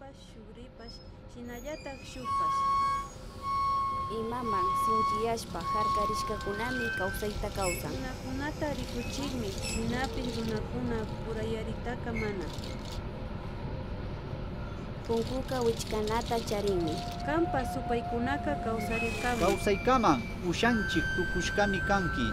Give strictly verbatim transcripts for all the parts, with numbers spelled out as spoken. Paypash shugripash shinallatak shukpash imaman sinchiyashpa harkarishkakunami kawsayta kawsan runakunata rikuchikmi hinapin runakuna purayaritaka mana punkuka wichkanata charinmi kampa supaykunaka kawsarirkaman kawsaykaman ushanchik tukushkami kanki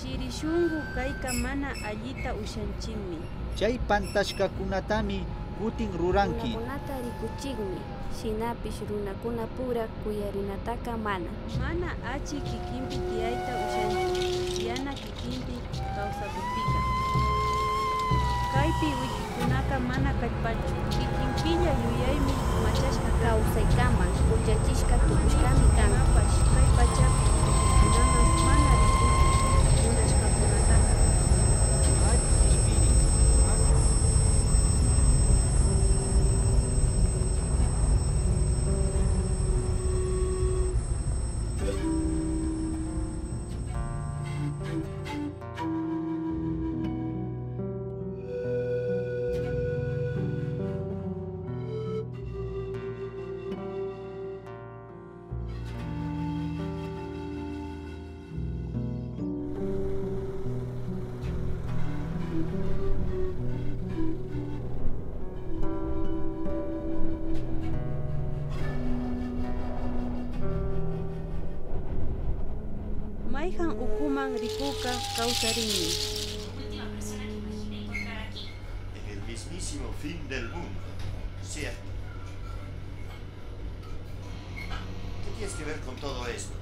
chirishungu kayka mana allita ushanchikmi chay pantashkakunatami kutin ruranki runakunata rikuchikmi shinapish runakuna pura kuyarinataka mana mana achi kikimpi tiayta ushanchi yana kikimpi kawsakupika kaypi wikikunaka mana kallpachu kikinpilla yuyaymi machashka kawsaykaman kuchachishka tukushkami kanapash kaypachapi mana Maihan ukuman rikuka causarini. La última persona que imaginé encontrar aquí. En el mismísimo fin del mundo. Cierto. ¿Qué tienes que ver con todo esto?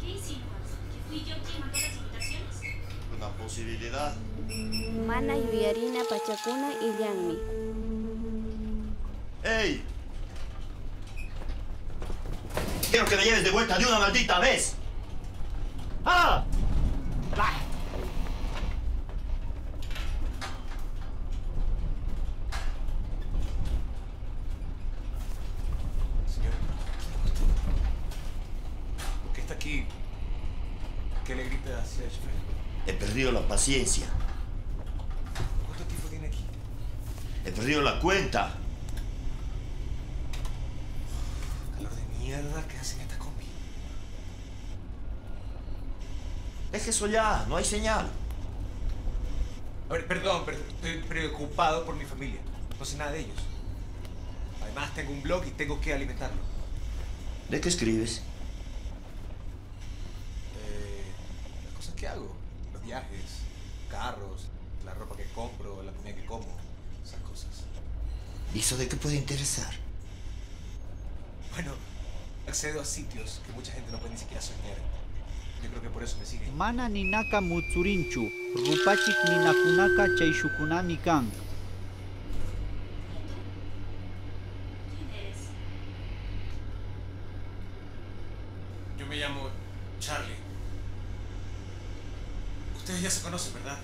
¿Qué insinuas? ¿Que fui yo quien mandó las invitaciones? Una posibilidad. Mana yuyarina pachacuna y yanmi. ¡Ey! Quiero que me lleves de vuelta de una maldita vez. ¡Ah! ¡Bah! Señor, ¿por qué está aquí? ¿Qué le grita a Sergio? He perdido la paciencia. ¿Cuánto tiempo tiene aquí? He perdido la cuenta. Calor de mierda que hacen esta cosa. Es que eso ya, no hay señal. A ver, perdón, pero estoy preocupado por mi familia. No sé nada de ellos. Además, tengo un blog y tengo que alimentarlo. ¿De qué escribes? Eh, las cosas que hago. Los viajes, carros, la ropa que compro, la comida que como, esas cosas. ¿Y eso de qué puede interesar? Bueno, accedo a sitios que mucha gente no puede ni siquiera soñar. Yo creo que por eso me sigue. Mana ninaka mutsurinchu, rupachik ninakunaka chaishukunami kan. ¿Quién eres? Yo me llamo Charlie. Ustedes ya se conocen, ¿verdad?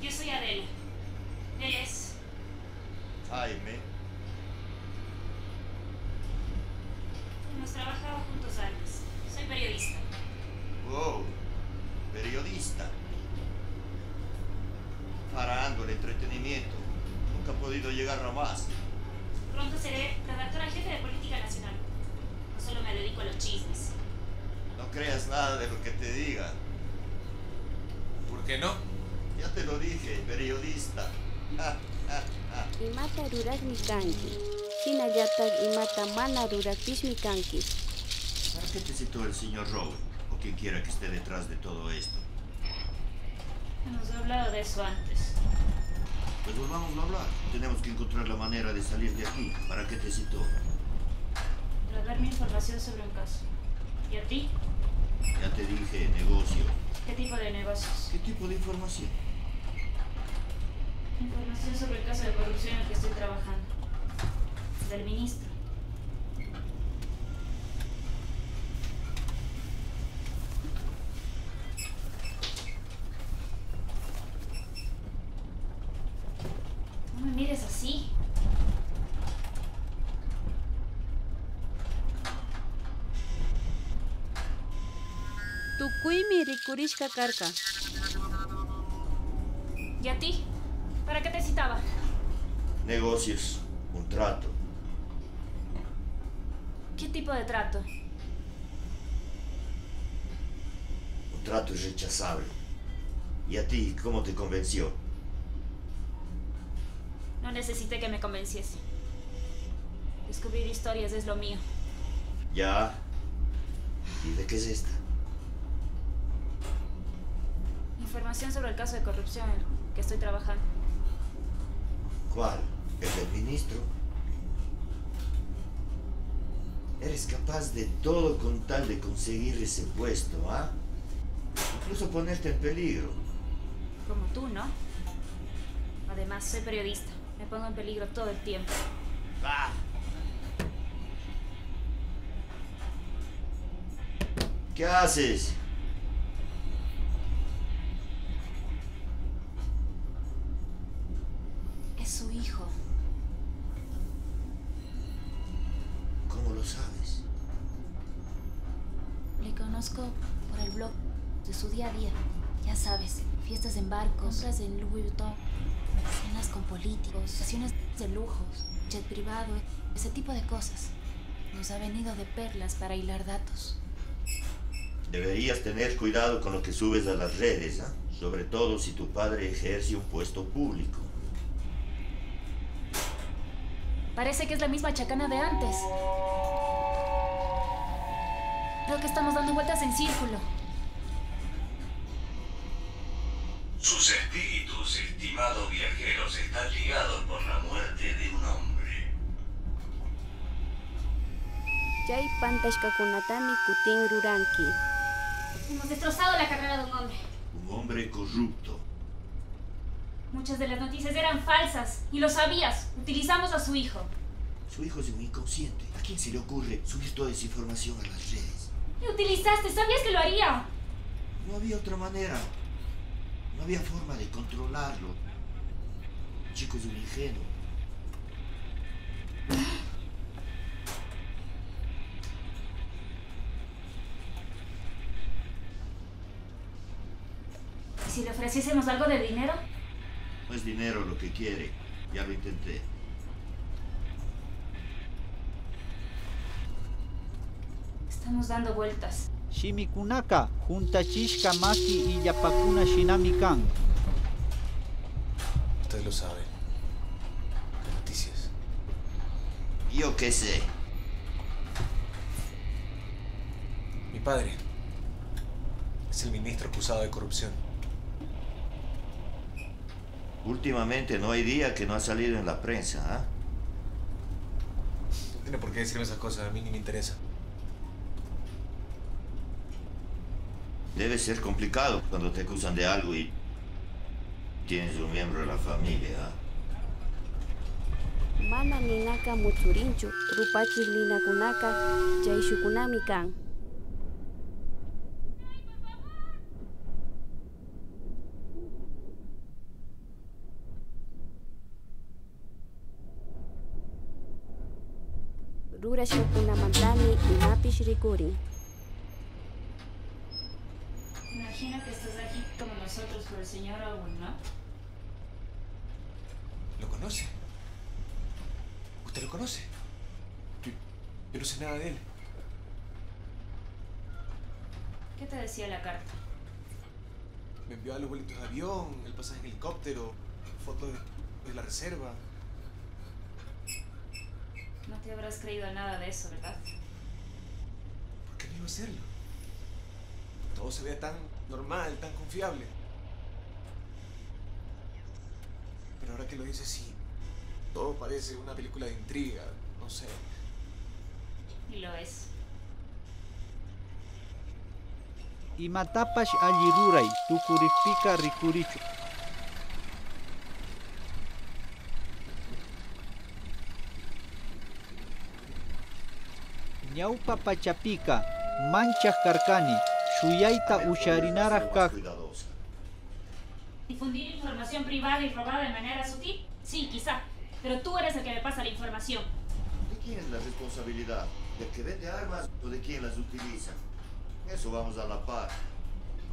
Yo soy Adela. Él es... Jaime. Hemos trabajado juntos antes. Soy periodista. Wow, periodista. Parando el entretenimiento. Nunca he podido llegar a más. Pronto seré redactora jefe de Política Nacional. No solo me dedico a los chismes. No creas nada de lo que te diga. ¿Por qué no? Ya te lo dije, periodista. Y mata rural mi tanque. Sinayatak y mata mana durakishmi kanki. ¿Para qué te citó el señor Rowe o quien quiera que esté detrás de todo esto? Hemos hablado de eso antes. Pues volvamos a hablar. Tenemos que encontrar la manera de salir de aquí. ¿Para qué te citó? Para darme información sobre un caso. ¿Y a ti? Ya te dije, negocio. ¿Qué tipo de negocios? ¿Qué tipo de información? Información sobre el caso de corrupción en el que estoy trabajando. Del ministro. No me mires así. Tukuimi rikurishka karka. ¿Y a ti? ¿Para qué te citaban? Negocios, un trato. ¿Qué tipo de trato? Un trato irrechazable. ¿Y a ti cómo te convenció? No necesité que me convenciese. Descubrir historias es lo mío. Ya. ¿Y de qué es esta? Información sobre el caso de corrupción en el que estoy trabajando. ¿Cuál? ¿El del ministro? Eres capaz de todo con tal de conseguir ese puesto, ¿ah? Incluso ponerte en peligro. Como tú, ¿no? Además, soy periodista. Me pongo en peligro todo el tiempo. ¡Ah! ¿Qué haces? Es su hijo. ¿Cómo lo sabes? Le conozco por el blog de su día a día. Ya sabes, fiestas en barcos, compras en Louis Vuitton, cenas con políticos, sesiones de lujos, jet privado, ese tipo de cosas. Nos ha venido de perlas para hilar datos. Deberías tener cuidado con lo que subes a las redes, ¿eh? Sobre todo si tu padre ejerce un puesto público. Parece que es la misma chacana de antes. Creo que estamos dando vueltas en círculo. Sus espíritus, estimados viajeros, están ligados por la muerte de un hombre. Yay Pantashkakunatami Kutin Ruranki. Hemos destrozado la carrera de un hombre. Un hombre corrupto. Muchas de las noticias eran falsas, y lo sabías. Utilizamos a su hijo. Su hijo es un inconsciente. ¿A quién se le ocurre subir toda esa información a las redes? ¡Le utilizaste! ¡Sabías que lo haría! No había otra manera. No había forma de controlarlo. El chico es un ingenuo. ¿Y si le ofreciésemos algo de dinero? No es dinero lo que quiere. Ya lo intenté. Estamos dando vueltas. Shimikunaka, junta Chishka Maki y Yapakuna Shinami Kan. Usted lo sabe. ¿Qué noticias? Yo qué sé. Mi padre es el ministro acusado de corrupción. Últimamente no hay día que no ha salido en la prensa, ¿ah? ¿Eh? No tiene por qué decirme esas cosas, a mí ni me interesa. Debe ser complicado cuando te acusan de algo y tienes un miembro de la familia. Mana ninaka muchurinchu, rupachi linakunaka, yaishukunami kan. Rurashokunamantani inapish rikuri. Imagino que estás aquí como nosotros por el señor Owen, ¿no? ¿Lo conoce? ¿Usted lo conoce? Yo, yo no sé nada de él. ¿Qué te decía la carta? Me envió los boletos de avión, el pasaje en helicóptero, fotos de, de la reserva. No te habrás creído nada de eso, ¿verdad? ¿Por qué no iba a hacerlo? Todo se vea tan normal, tan confiable. Pero ahora que lo dices, sí. Todo parece una película de intriga, no sé. Y lo es. Y matapash allirurai, tucuripica ricuricho. Ñaupa pachapica, manchas carcani. Suyaita Usharinaraka. Difundir información privada y robada de manera sutil, sí, quizá, pero tú eres el que me pasa la información. ¿De quién es la responsabilidad? ¿Del que vende armas o de quién las utiliza? Eso vamos a la par.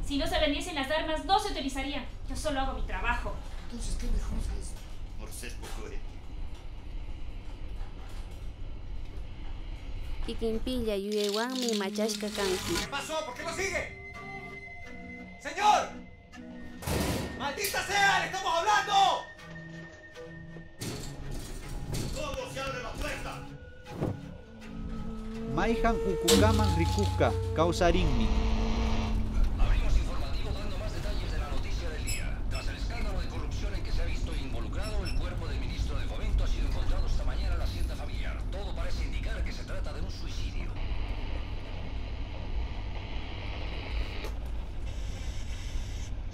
Si no se vendiesen las armas, no se utilizarían. Yo solo hago mi trabajo. Entonces, ¿qué me juzgues? Por ser poco ético. Kikinpilla yuyewan mi machashka kanki. ¿Qué pasó? ¿Por qué lo sigue? ¡Señor! ¡Maldita sea! ¡Le estamos hablando! ¡Todo se abre la puerta! Maihan Ukukaman Rikuka, Kausarinmi. Abrimos informativo dando más detalles de la noticia del día. Tras el escándalo de corrupción en que se ha visto involucrado, el cuerpo del ministro de Fomento ha sido encontrado esta mañana en la hacienda familiar. Todo parece indicar que se trata de un suicidio.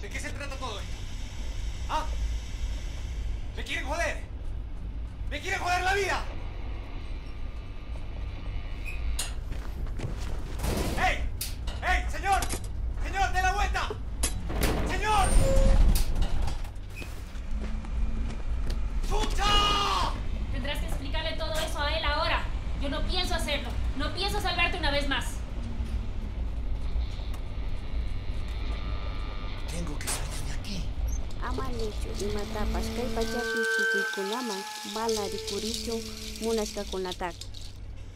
¿De qué se trata todo esto? ¿Ah? ¿Me quieren joder? ¡Me quieren joder la vida! Con ataque.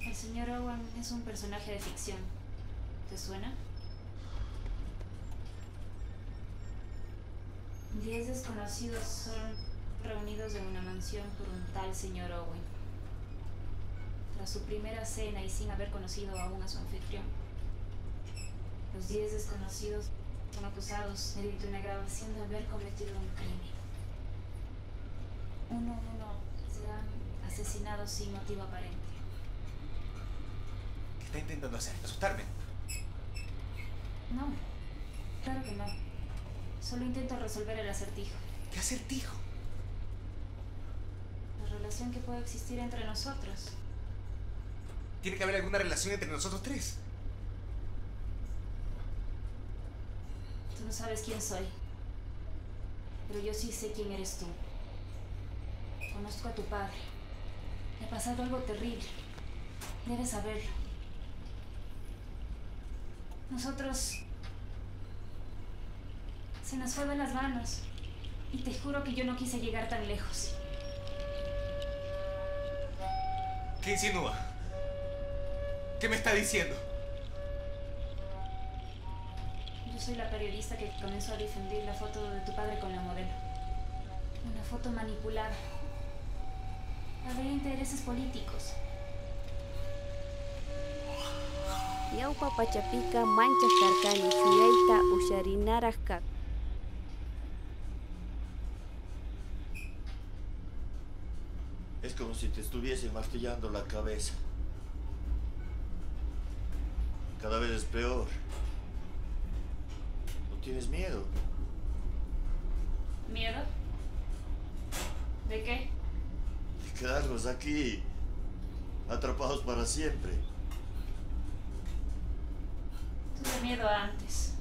El señor Owen es un personaje de ficción. ¿Te suena? Diez desconocidos son reunidos en una mansión por un tal señor Owen. Tras su primera cena y sin haber conocido aún a su anfitrión, los diez desconocidos son acusados mediante una grabación de haber cometido un crimen. Uno a uno serán asesinado sin motivo aparente. ¿Qué está intentando hacer? ¿Asustarme? No, claro que no. Solo intento resolver el acertijo. ¿Qué acertijo? La relación que puede existir entre nosotros. Tiene que haber alguna relación entre nosotros tres. Tú no sabes quién soy, pero yo sí sé quién eres tú. Conozco a tu padre. Le ha pasado algo terrible. Debes saberlo. Nosotros... se nos fue de las manos. Y te juro que yo no quise llegar tan lejos. ¿Qué insinúa? ¿Qué me está diciendo? Yo soy la periodista que comenzó a difundir la foto de tu padre con la modelo. Una foto manipulada. Había intereses políticos. Yaupa pachapica manchas carcani suyaita usharinarasca. Es como si te estuviesen martillando la cabeza. Cada vez es peor. ¿No tienes miedo? ¿Miedo? ¿De qué? Quedarnos aquí, atrapados para siempre. Tuve miedo antes,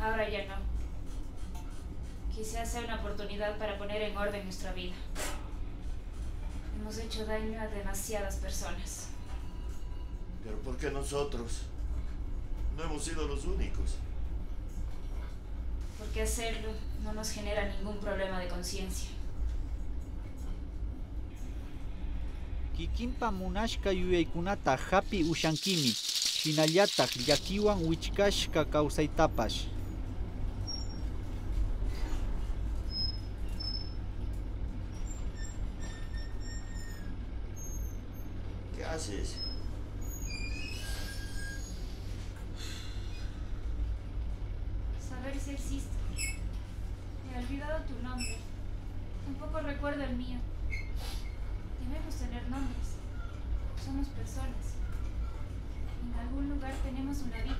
ahora ya no. Quizás sea una oportunidad para poner en orden nuestra vida. Hemos hecho daño a demasiadas personas. Pero ¿por qué nosotros? No hemos sido los únicos. Porque hacerlo no nos genera ningún problema de conciencia. Kikinpa munashka yuyaykunata hapi ushankimi, shinallatak llakiwan wichkashka kawsaytapash. ¿Qué haces? Saber si existe. Me he olvidado tu nombre. Tampoco recuerdo el mío. Debemos tener nombres. Somos personas. En algún lugar tenemos una vida.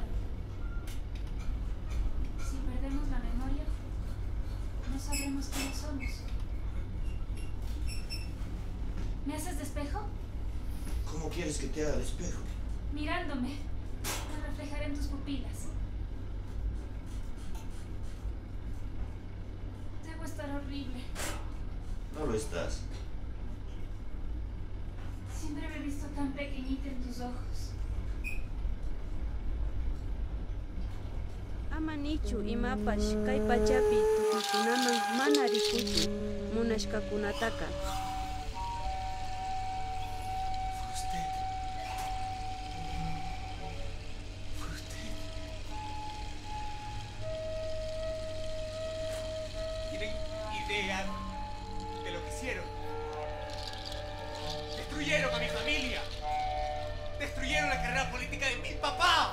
Si perdemos la memoria, no sabremos quiénes somos. ¿Me haces despejo? ¿Cómo quieres que te haga despejo? Mirándome. Me reflejaré en tus pupilas. Debo estar horrible. No lo estás. Siempre me he visto tan pequeñita en tus ojos. Amanichu imapash kay pachapi tukukunaman mana rikuchu munashkakunataka. Usted. Usted. Tienen idea de lo que hicieron. Destruyeron a mi familia. Destruyeron la carrera política de mi papá.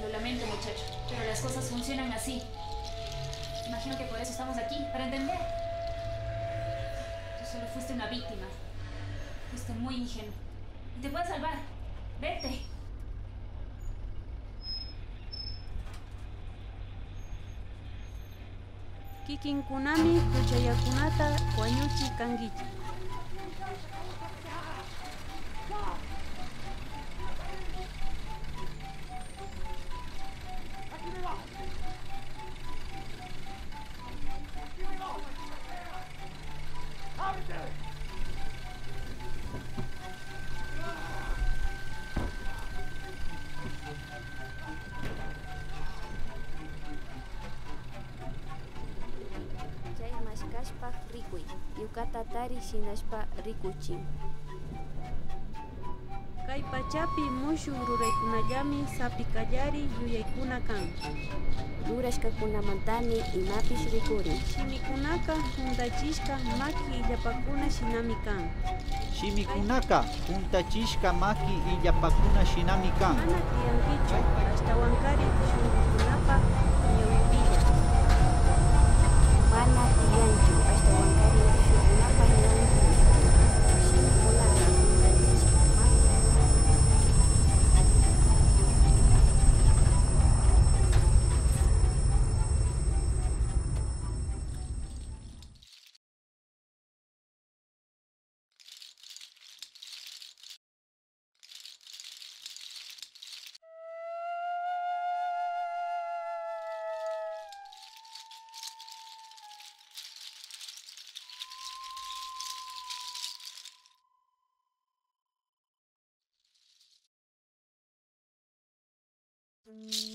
Lo lamento, muchacho, pero las cosas funcionan así. Imagino que por eso estamos aquí, para entender. Tú solo fuiste una víctima. Fuiste muy ingenuo. Y te pueden salvar. Vete. Kikinkunami, kuchayakunata, kuanyuchi, kangichi. Yukatatari shinashpa rikuchi. Kay pachapi mushu ruraykunallami sapikallari yuyaykuna kan. Rurashkakunamantami imapish rikurin. Shimikunaka juntachishka maki illapakuna shinami kan. Shimikunaka juntachishka maki illapakuna shinami kan. Mana tiyankichu ashtawankari shunrikunapa ñawipilla. Mana tiyanchu ashtawankari. Mm-hmm.